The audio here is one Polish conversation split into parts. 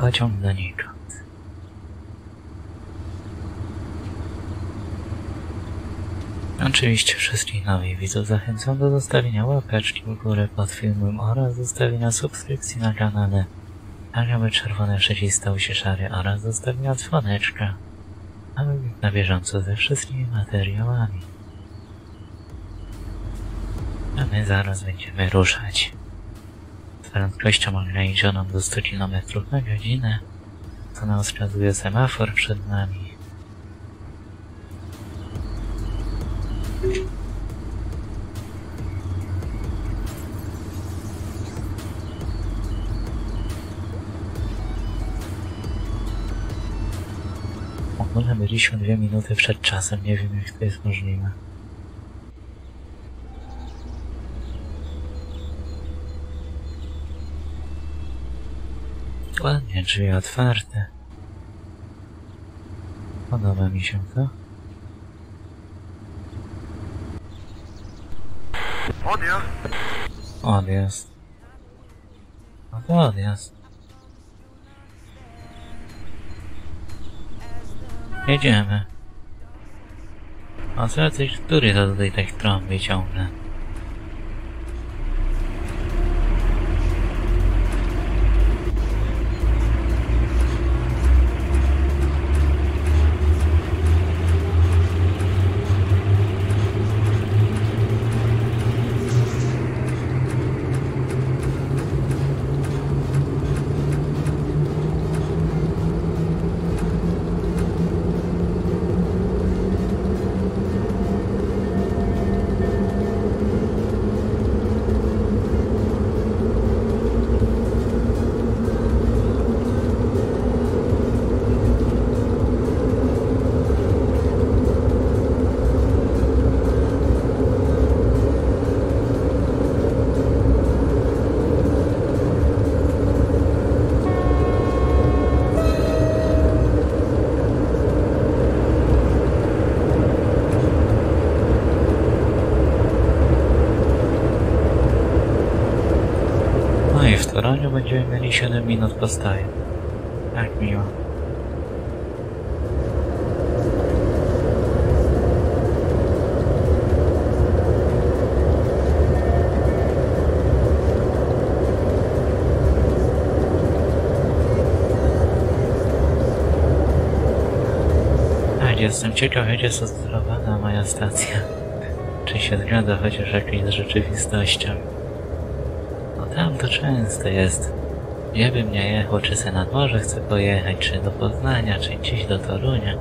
pociąg donikąd. Oczywiście wszystkich nowych widzów zachęcam do zostawienia łapeczki w górę pod filmem oraz zostawienia subskrypcji na kanale, tak aby czerwony przycisk stał się szary, oraz zostawienia dzwoneczka, aby być na bieżąco ze wszystkimi materiałami. A my zaraz będziemy ruszać. Z prędkością ograniczoną do 100 km na godzinę, co nam wskazuje semafor przed nami. W ogóle byliśmy 2 minuty przed czasem, nie wiem jak to jest możliwe. Ładnie, drzwi otwarte. Podoba mi się to. Odjazd. Odjazd. No to odjazd. Jedziemy. A z racji, który to tutaj tak trąbi ciągle? W Toroniu będziemy mieli 7 minut postaje. Tak miło. Tak, jestem ciekaw, jak jest odzorowana moja stacja. Czy się zgadza chociaż jakiejś z rzeczywistością. Tam to często jest. Gdzie bym nie jechał, czy se nad morze chcę pojechać, czy do Poznania, czy gdzieś do Torunia.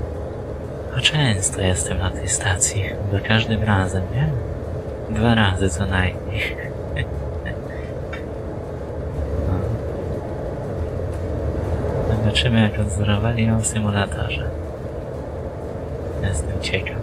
A często jestem na tej stacji. Za każdym razem, nie? 2 razy co najmniej. No. Zobaczymy jak odzorowali ją w symulatorze. Jestem ciekaw.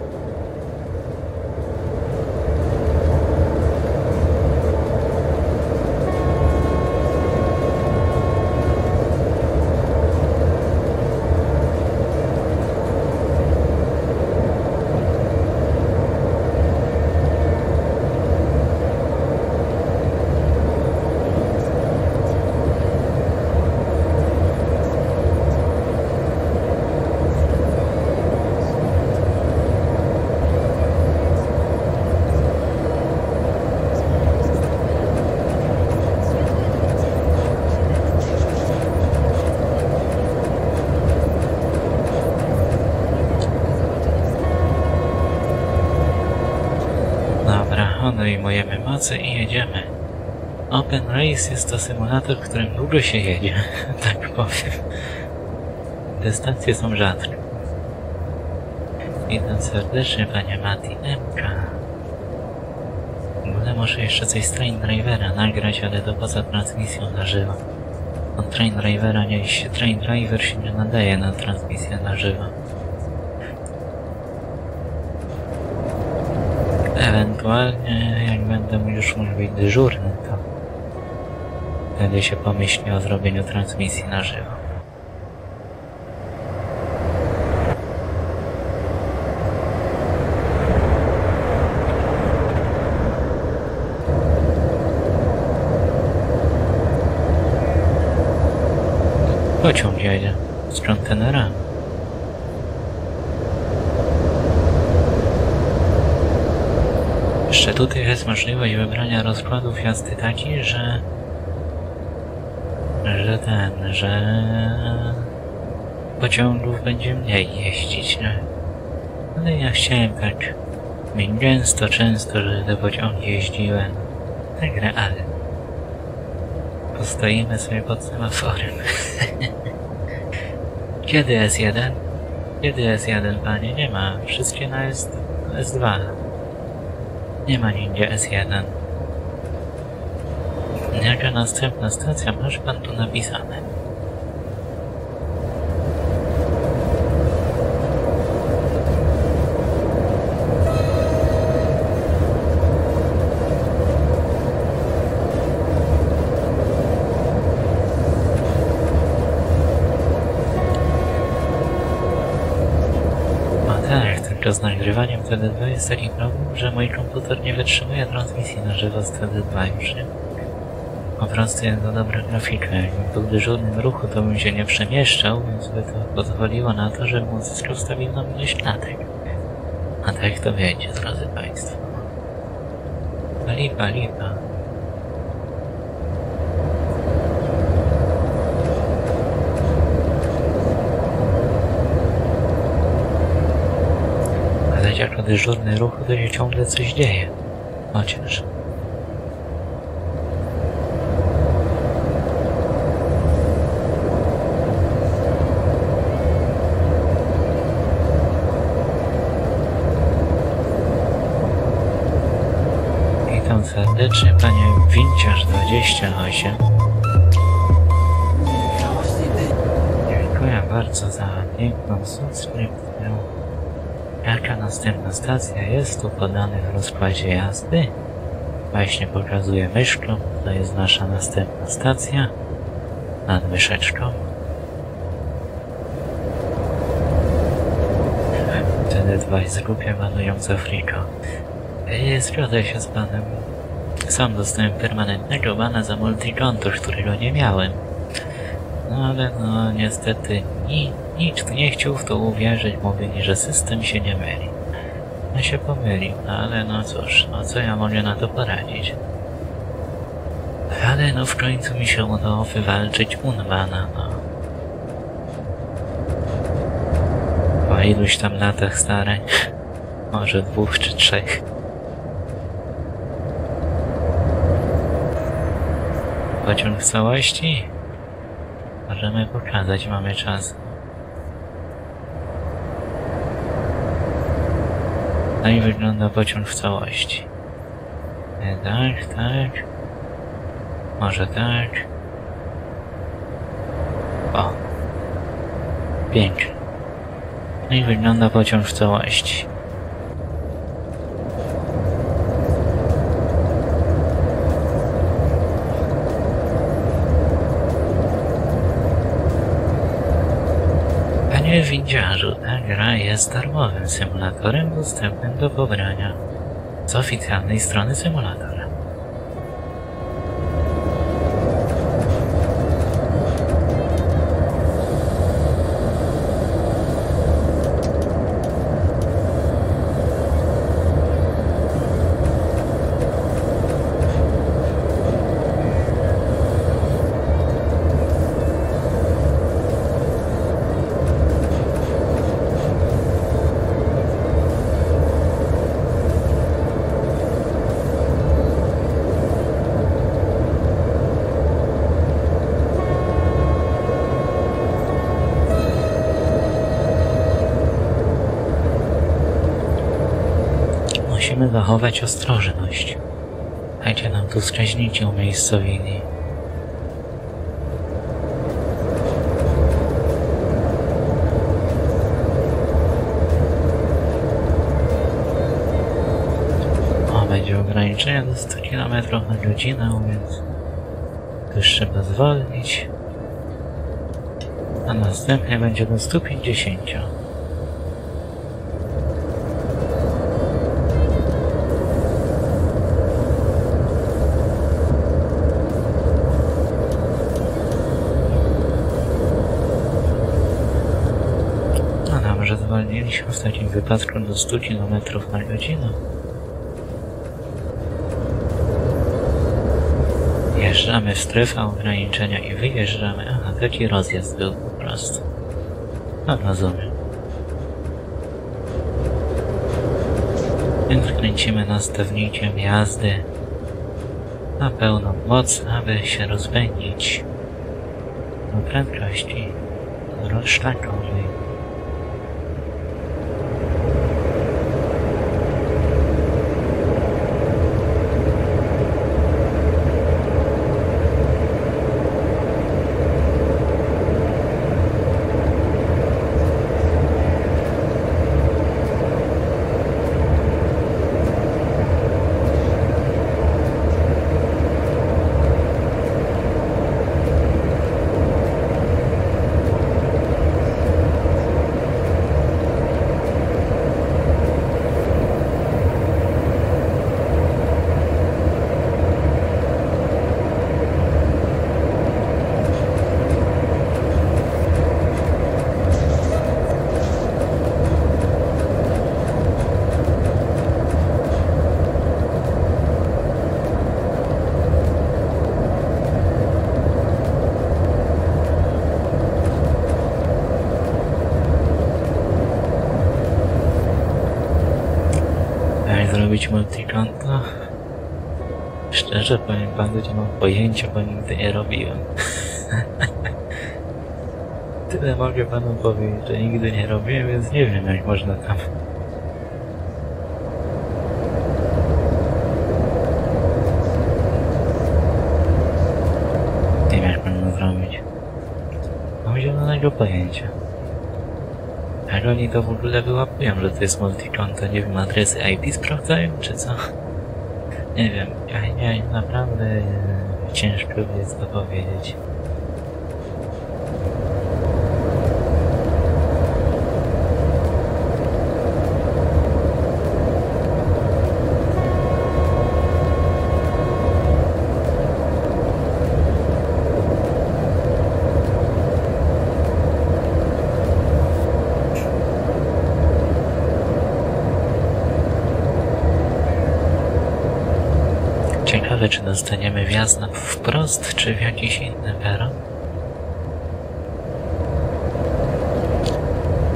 Odejmujemy mocy i jedziemy. Open Rails jest to symulator, w którym długo się jedzie, tak powiem. Te stacje są rzadkie. Witam serdecznie, panie Mati MK. W ogóle muszę jeszcze coś z Train Drivera nagrać, ale to poza transmisją na żywo. Od Train Drivera Train Driver się nie nadaje na transmisję na żywo. Ewentualnie, jak będę już mógł być dyżurny, to wtedy się pomyśli o zrobieniu transmisji na żywo. Pociąg jedzie z kontenerami. Jeszcze tutaj jest możliwość wybrania rozkładów jazdy taki, że pociągów będzie mniej jeździć, nie? Ale ja chciałem tak mieć często, że te pociągi jeździłem. Tak realnie. Postoimy sobie pod semaforem. Kiedy S1? Kiedy S1, panie? Nie ma. Wszystkie na S2. Nie ma nigdzie S1. Jaka następna stacja? Masz pan tu napisane. Z nagrywaniem TD2 jest taki problem, że mój komputer nie wytrzymuje transmisji na żywo z TD2 już, nie? Po prostu jest to dobra grafika. Jakbym był w dyżurnym ruchu, to bym się nie przemieszczał, więc by to pozwoliło na to, żebym uzyskał stabilną ilość latek. A tak to wiecie, drodzy Państwo. Lipa. Jako dyżurny ruch, to się ciągle coś dzieje. Chociaż. Witam serdecznie, panie Winciarz 28. Dziękuję bardzo za piękną subskrypcję. Jaka następna stacja jest tu podany w rozkładzie jazdy? Właśnie pokazuję myszką, to jest nasza następna stacja nad myszeczką. Wtedy dwaj z grupie banująca friko. Zgodzę się z panem. Sam dostałem permanentnego bana za multikontur, którego nie miałem. No ale no niestety nikt nie chciał w to uwierzyć, mówili, że system się nie myli. No się pomylił, no ale no cóż, no co ja mogę na to poradzić? Ale no w końcu mi się udało wywalczyć unwana, no. Po iluś tam latach starań, może 2 czy 3. Pociąg w całości? Możemy pokazać, mamy czas. No i wygląda pociąg w całości. Tak. Może tak. O. Pięknie. No i wygląda pociąg w całości. Panie Windziarzu, ta gra jest darmowym symulatorem dostępnym do pobrania z oficjalnej strony symulatora. Musimy zachować ostrożność. Dajcie nam tu wskaźniki umiejscowieni. O, będzie ograniczenie do 100 km na godzinę, więc tu trzeba zwolnić. A następnie będzie do 150 km. że zwolniliśmy w takim wypadku do 100 km/h. Wjeżdżamy w strefę ograniczenia i wyjeżdżamy. Aha, taki rozjazd był po prostu. No rozumiem. Więc kręcimy nastawnikiem jazdy na pełną moc, aby się rozpędzić do prędkości rozszlakowej. Zrobić multikonto? Szczerze powiem panu, nie mam pojęcia, bo nigdy nie robiłem. Tyle mogę panu powiedzieć, że nigdy nie robiłem, więc nie wiem, jak można tam. Nie wiem, jak panu zrobić. Mam zielonego pojęcia. Jak oni to w ogóle wyłapują, że to jest multikonto, nie wiem, adresy IP sprawdzają, czy co? Nie wiem, ja naprawdę ciężko jest to powiedzieć. Ciekawe, czy dostaniemy wjazd na wprost, czy w jakiś inny peron?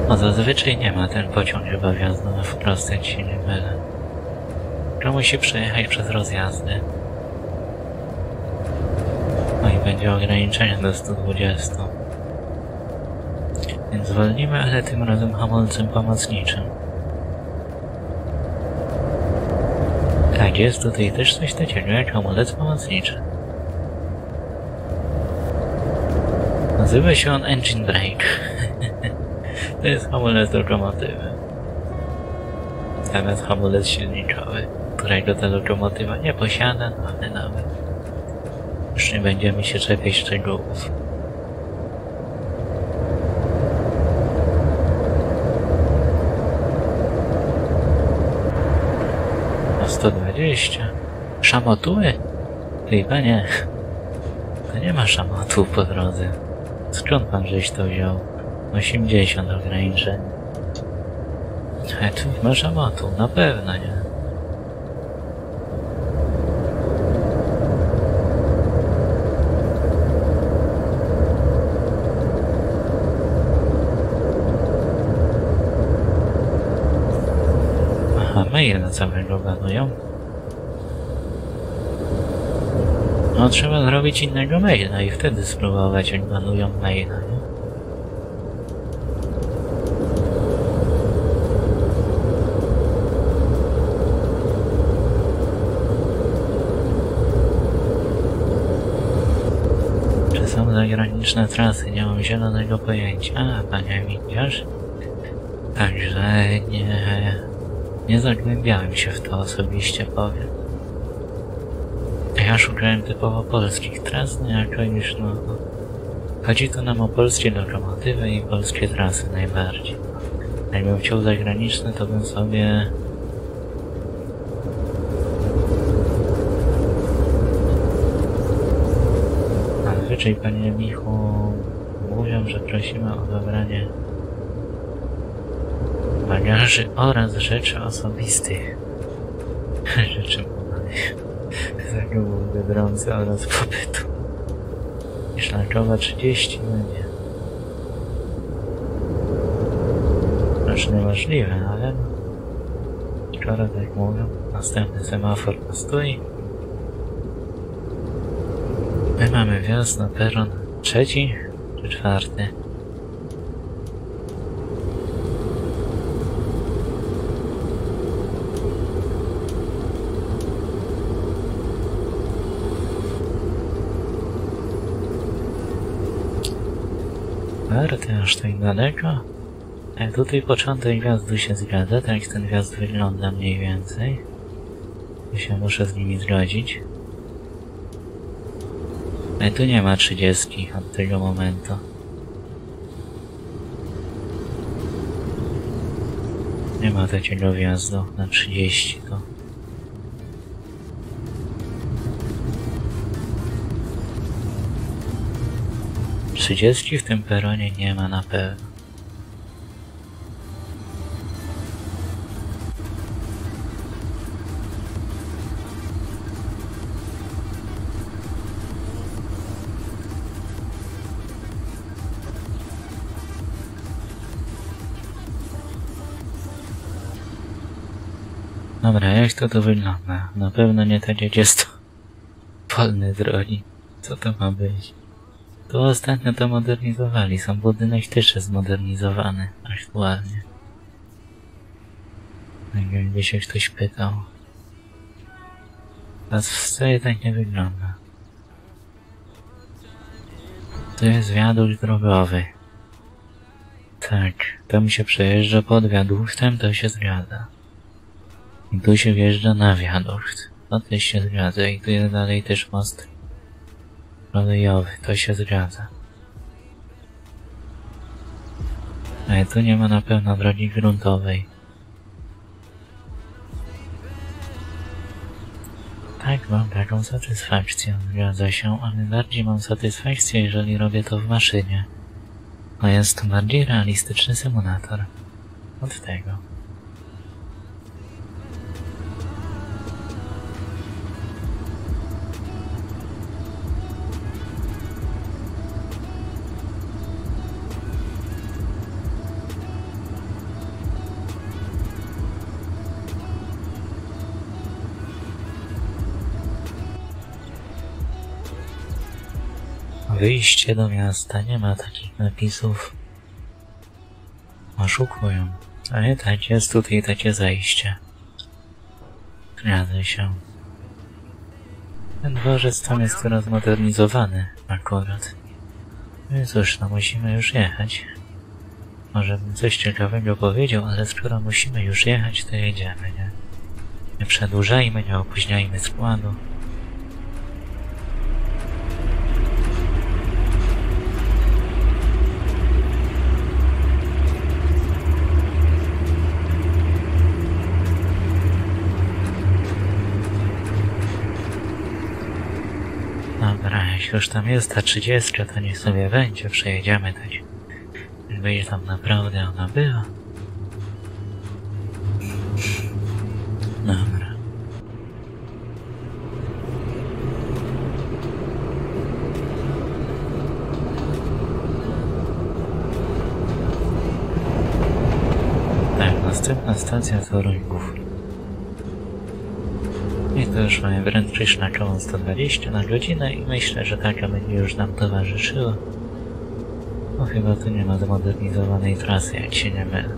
No zazwyczaj nie ma ten pociąg chyba wjazdu na wprost, jak się nie mylę. Tylko musi przejechać przez rozjazdy. No i będzie ograniczenie do 120. Więc zwolnimy, ale tym razem hamulcem pomocniczym. Tak jest, tutaj też coś takiego jak hamulec pomocniczy. Nazywa się on Engine Brake. To jest hamulec lokomotywy. Zamiast hamulec silnikowy, którego ta lokomotywa nie posiada, no ale nawet. Już nie będziemy się czepiać szczegółów. Na 120. Szamotuły? Ej panie, to nie ma szamotów po drodze. Skąd pan żeś to wziął? 80 ograniczeń. A tu nie ma szamotu, na pewno nie. Maile na całego banują. No trzeba zrobić innego maila i wtedy spróbować, jak banują maila, nie? Czy są zagraniczne trasy? Nie mam zielonego pojęcia. A, panie widzisz? Także nie zagłębiałem się w to osobiście, powiem. Ja szukałem typowo polskich tras, no jako już no... Chodzi tu nam o polskie lokomotywy i polskie trasy najbardziej. Jakbym chciał zagraniczne, to bym sobie... Zazwyczaj, panie Michu, mówią, że prosimy o wybranie bagaży oraz rzeczy osobistych. Rzeczy podanych. Zagubów do brązy oraz popytu. Szlakowa 30 będzie. Rzecz niemożliwe, ale... Skoro tak mówią, następny semafor postój. My mamy wjazd na peron trzeci czy czwarty. Czwarty, aż tak daleko. Tak, tutaj początek wjazdu się zgadza, tak ten wjazd wygląda mniej więcej. Tu się muszę z nimi zgodzić. Ale tu nie ma 30 od tego momentu. Nie ma takiego wjazdu na 30 to. Trzydziestki w tym peronie nie ma na pewno. Dobra, jak to wygląda? Na pewno nie tak jak jest to polne drogi. Co to ma być? To ostatnio to modernizowali, są budynek też jest zmodernizowany aktualnie. Tak jakby się ktoś pytał. Teraz wcale tak nie wygląda. To jest wiadukt drogowy. Tak, tam się przejeżdża pod wiaduktem, to się zgadza. I tu się wjeżdża na wiadukt, to też się zgadza i tu jest dalej też most kolejowy, to się zgadza. Ale tu nie ma na pewno drogi gruntowej. Tak, mam taką satysfakcję, zgadza się, ale bardziej mam satysfakcję, jeżeli robię to w maszynie. No jest to bardziej realistyczny symulator od tego. Wyjście do miasta, nie ma takich napisów. Oszukują. Ale tak jest tutaj takie zejście. Zgadza się. Ten dworzec tam jest teraz modernizowany akurat. No cóż, no musimy już jechać. Może bym coś ciekawego powiedział, ale skoro musimy już jechać, to jedziemy, nie? Nie przedłużajmy, nie opóźniajmy składu. Już tam jest ta 30, to niech sobie będzie, przejedziemy tak. Będzie tam naprawdę ona była. Dobra. Tak, następna stacja to Rojków. I to już mamy prędkość szlakową 120 na godzinę i myślę, że taka będzie już nam towarzyszyła. No chyba tu nie ma zmodernizowanej trasy, jak się nie mylę.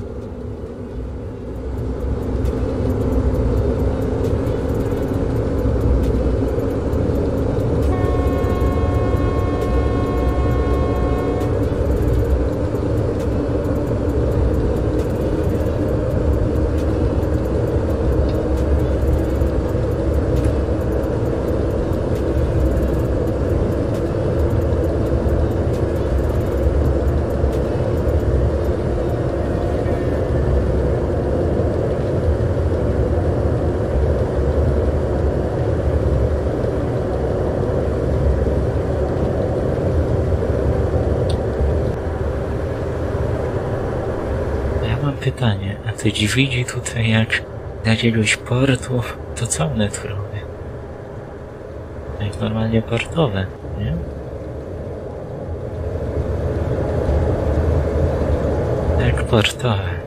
pytanie, a te dźwigi tutaj jak z jakiegoś portów, to co one tu robią? Jak normalnie portowe, nie? Jak portowe.